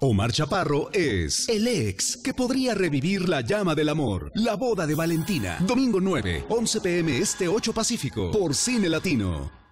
Omar Chaparro es el ex que podría revivir la llama del amor. La boda de Valentina, domingo 9, 11 p.m. este 8 Pacífico, por Cine Latino.